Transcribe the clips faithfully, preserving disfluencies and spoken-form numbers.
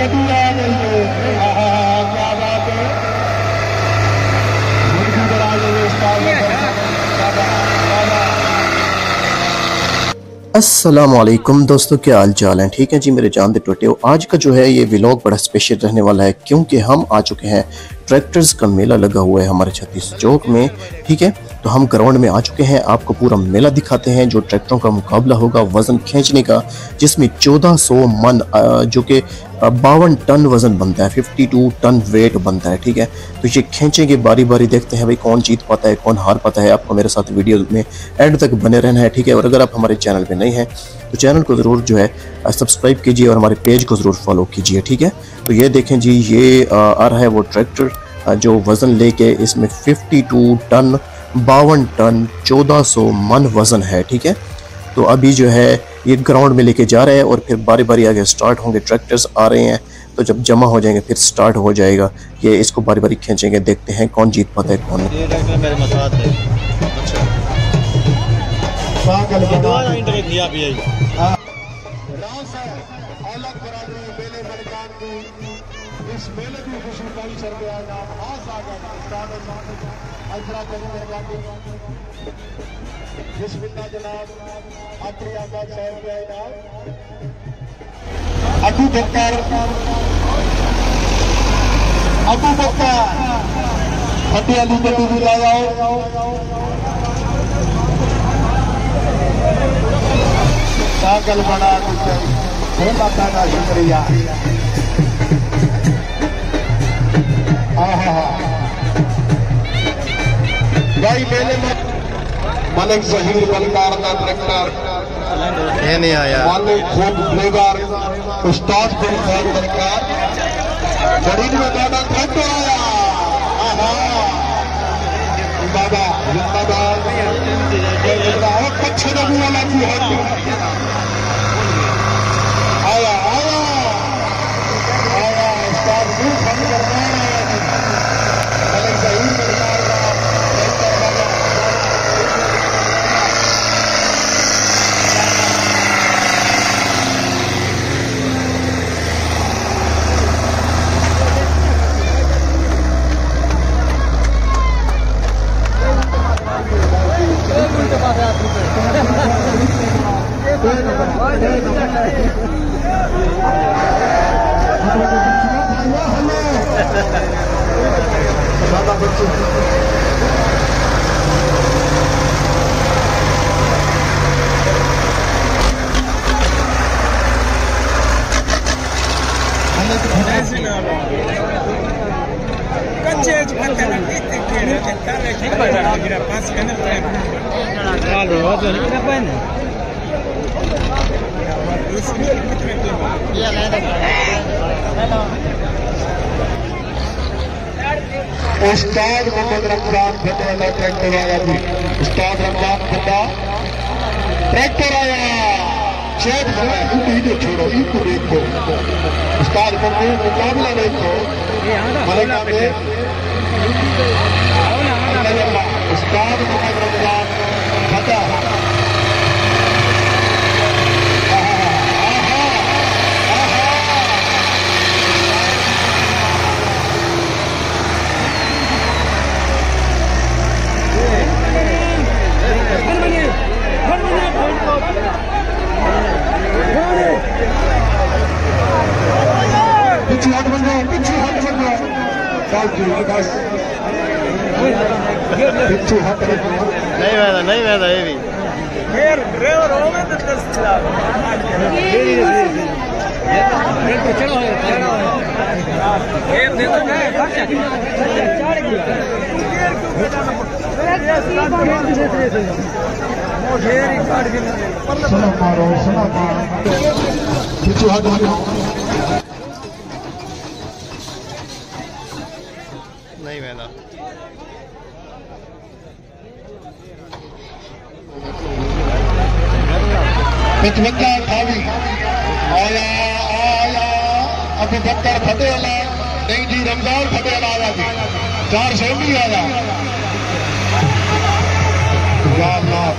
कभी आ गई हो, क्या बात है। अस्सलाम वालेकुम दोस्तों, क्या हाल चाल है? ठीक है जी मेरे जान दे टोटे हो। आज का जो है ये व्लॉग बड़ा स्पेशल रहने वाला है क्योंकि हम आ चुके हैं, ट्रैक्टर्स का मेला लगा हुआ है हमारे छत्तीस चौक में। ठीक है, तो हम ग्राउंड में आ चुके हैं, आपको पूरा मेला दिखाते हैं। जो ट्रैक्टरों का मुकाबला होगा वज़न खींचने का, जिसमें चौदह सौ मन जो कि बावन टन वज़न बनता है, बावन टन वेट बनता है। ठीक है, तो ये खींचेंगे बारी बारी, देखते हैं भाई कौन जीत पाता है कौन हार पाता है। आपको मेरे साथ वीडियो में एंड तक बने रहना है। ठीक है, और अगर आप हमारे चैनल पर नए हैं तो चैनल को ज़रूर जो है सब्सक्राइब कीजिए और हमारे पेज को ज़रूर फॉलो कीजिए। ठीक है, तो ये देखें जी, ये आ रहा है वो ट्रैक्टर जो वज़न लेके, इसमें बावन टन बावन टन चौदह सौ मन वज़न है। ठीक है, तो अभी जो है ये ग्राउंड में लेके जा रहे हैं और फिर बारी बारी आगे स्टार्ट होंगे। ट्रैक्टर्स आ रहे हैं तो जब जमा हो जाएंगे फिर स्टार्ट हो जाएगा। ये इसको बारी बारी खींचेंगे, देखते हैं कौन जीत पाता है कौन नहीं। अच्छा। इस मेले की खुशनुमाई करके आज आप आज आ गए स्टार्ट और साथ में अल्लाह करीम मेहरबानी बिस्मिल्लाह जनाब अपनी आका साहब के नाम अबू बकर अबू बकर फतेह अली के भी ला जाओ पागल बना कुछ हो माता का शुक्रिया। भाई मेले में मलिक जहीर बलकार का ट्रैक्टर ये नहीं आया, मालिक खूब गुनेगार उस्ताद बलकार बलकार गरीब में दादा ट्रैक्टर आया। दादा जिंदाबाद बहुत पक्षी नबू वाला की आया आया आया उस्ताद भी फल करना है। उस्ताद मोहम्मद रमजान फतेह का ट्रैक्टर आया जी, उस्ताद रमजान फतेह ट्रैक्टर आया। चेक इनको छोड़ो, इनको देखो, उस्ताद मम्मी मुकाबला देखो। उस्ताद मोहम्मद रमजान फतेह नहीं वैदा ये भी फिर ड्राइवर हो गए तो दस खिलाफ नहीं वैदा पचवंजा अठावी आया आया अबू बकर फतेह अला नहीं जी रमजान फतेह अला आया जी चार सौ भी आया।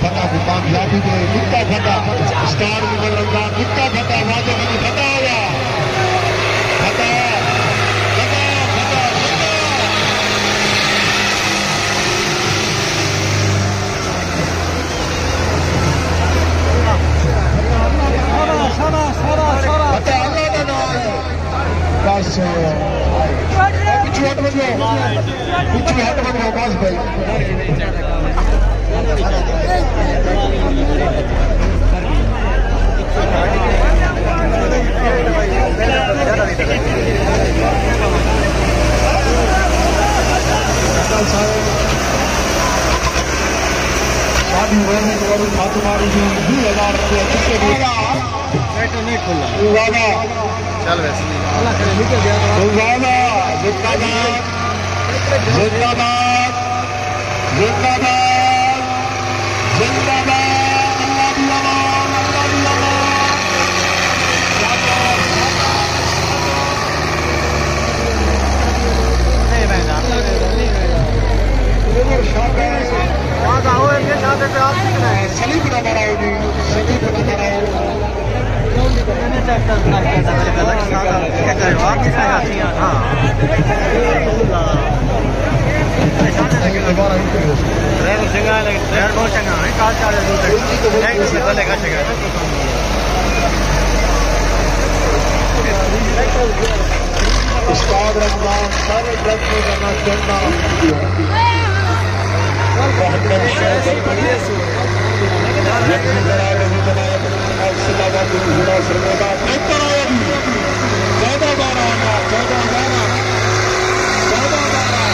फतेह को कामयाबी दे, निक्का फतेह स्टार मुगल रमजान निक्का फतेह वाजे फतेह आया। पचास शादी हुए में तुम्हारी ठाकुमारी जी दो हजार रुपये किसके नहीं खुला चल वैसे उस्ताद रमजान सारे बच्चों का नाम करना बहुत बड़ी शहर चौदह बारह आना चौदह बारह चौदह बारह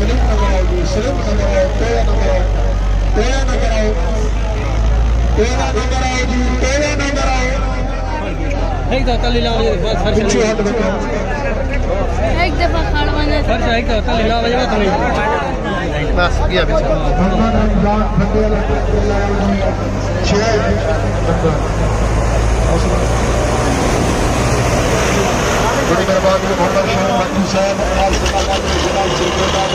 सलीम नगर आओ तेरा नगर आओ तेरा नगर आओ तेरा नगर आओ जी तेरा नगर आओ एक दफा लिलाव बस हर एक दफा खाड़वाना हर एक दफा लिलाव बजे तो नहीं बस गया बिल्कुल भगवान जान बंदे लाओ छह बड़ी बर्बाद में भंडा शाह बाकी साहब आज का आज जिंदा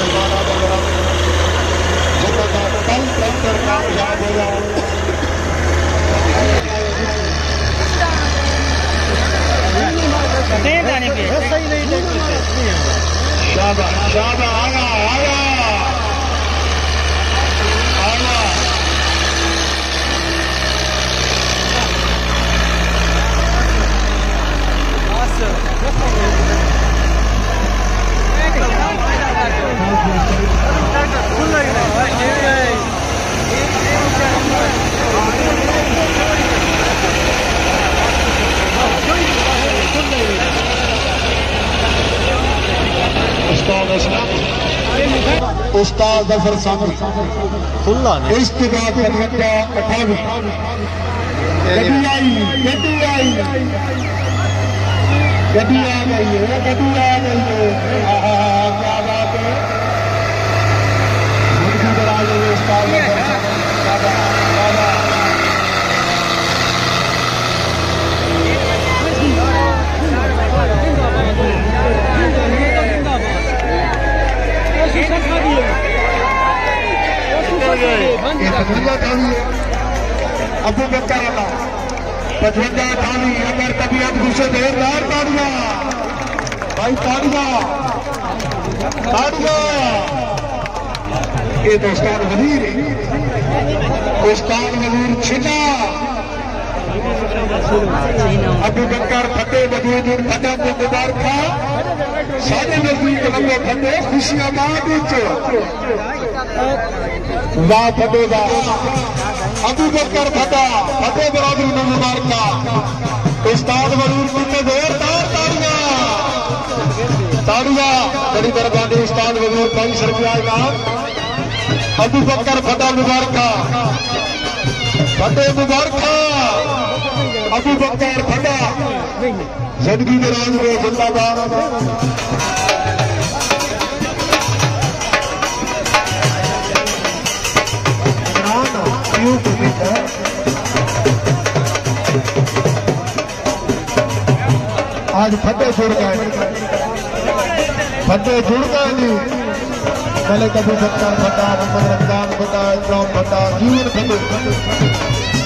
जिंदा कल कल करना याद हो जाओ नहीं जाने के सही नहीं देखते शाबाश शाबाश आगा आगा आगा उस्ताद अफसर सामर खुला नहीं इस्तीफा करने का अठावी गड्डी आई गड्डी आई गड्डी आ गई है गड्डी आ गई है क्या बात है गड्डी करा लो उस्ताद पचवंजा थाली अगर तबीयत गुस्से देरदार ताड़िया भाई ताड़िया ताड़िया ये तो उस्ताद वजीर उस्ताद वजीर छिटा अबू बकर फतेह वजीर फतेह को मुबारका सारे नजदीक लंबे फतेह खुशियां बाद वाह फतेह वाह अबू बकर फता फतेह बरादरी ने मुबारका उस्ताद वजूर को देर तार ताड़िया ताड़िया बड़ी बर्बादी उस्ताद वजूर पाँच सौ रुपया इनाम अबू बकर फता मुबारका फतेह मुबारका अबू बकर फता जिंदगी में राज में जिंदाबाद आज फतेह जुड़ गए फतेह जुड़ गए जी पहले कभी सत्ता फटा मोहम्मद रमजान फटा इस्लाम फटा जीवन फतेह